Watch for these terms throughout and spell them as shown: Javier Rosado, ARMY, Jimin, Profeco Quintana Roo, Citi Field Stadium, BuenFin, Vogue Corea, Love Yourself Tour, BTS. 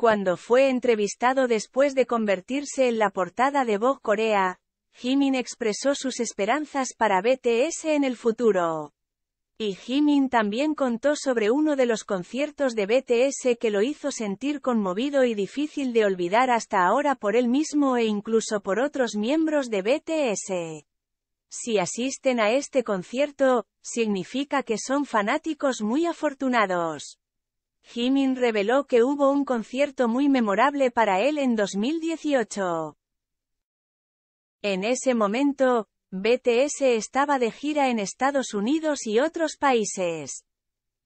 Cuando fue entrevistado después de convertirse en la portada de Vogue Corea, Jimin expresó sus esperanzas para BTS en el futuro. Y Jimin también contó sobre uno de los conciertos de BTS que lo hizo sentir conmovido y difícil de olvidar hasta ahora por él mismo e incluso por otros miembros de BTS. Si asisten a este concierto, significa que son fanáticos muy afortunados. Jimin reveló que hubo un concierto muy memorable para él en 2018. En ese momento, BTS estaba de gira en Estados Unidos y otros países.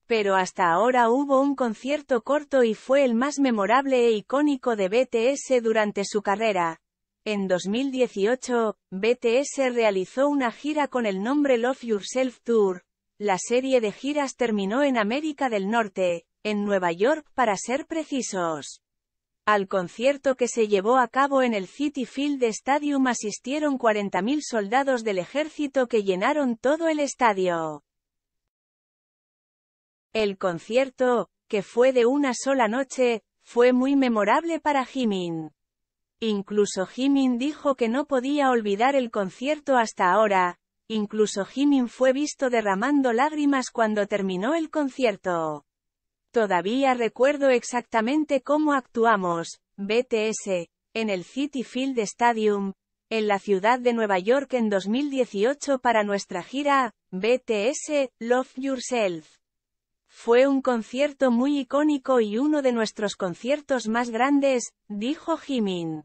Pero hasta ahora hubo un concierto corto y fue el más memorable e icónico de BTS durante su carrera. En 2018, BTS realizó una gira con el nombre Love Yourself Tour. La serie de giras terminó en América del Norte, en Nueva York para ser precisos. Al concierto que se llevó a cabo en el Citi Field Stadium asistieron 40.000 soldados del ejército que llenaron todo el estadio. El concierto, que fue de una sola noche, fue muy memorable para Jimin. Incluso Jimin dijo que no podía olvidar el concierto hasta ahora. Incluso Jimin fue visto derramando lágrimas cuando terminó el concierto. Todavía recuerdo exactamente cómo actuamos, BTS, en el Citi Field Stadium, en la ciudad de Nueva York en 2018 para nuestra gira, BTS, Love Yourself. Fue un concierto muy icónico y uno de nuestros conciertos más grandes, dijo Jimin.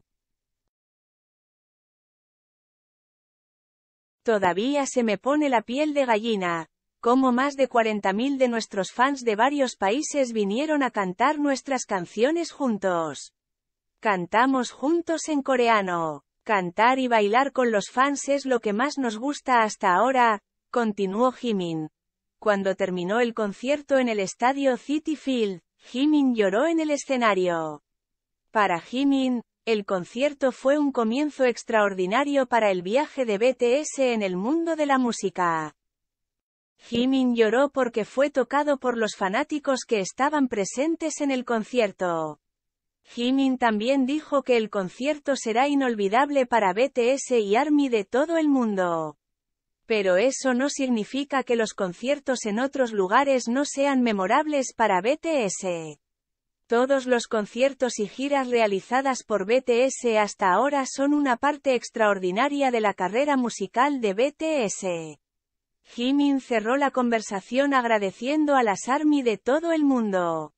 Todavía se me pone la piel de gallina. Como más de 40.000 de nuestros fans de varios países vinieron a cantar nuestras canciones juntos. Cantamos juntos en coreano. Cantar y bailar con los fans es lo que más nos gusta hasta ahora, continuó Jimin. Cuando terminó el concierto en el estadio Citi Field, Jimin lloró en el escenario. Para Jimin, el concierto fue un comienzo extraordinario para el viaje de BTS en el mundo de la música. Jimin lloró porque fue tocado por los fanáticos que estaban presentes en el concierto. Jimin también dijo que el concierto será inolvidable para BTS y ARMY de todo el mundo. Pero eso no significa que los conciertos en otros lugares no sean memorables para BTS. Todos los conciertos y giras realizadas por BTS hasta ahora son una parte extraordinaria de la carrera musical de BTS. Jimin cerró la conversación agradeciendo a las ARMY de todo el mundo.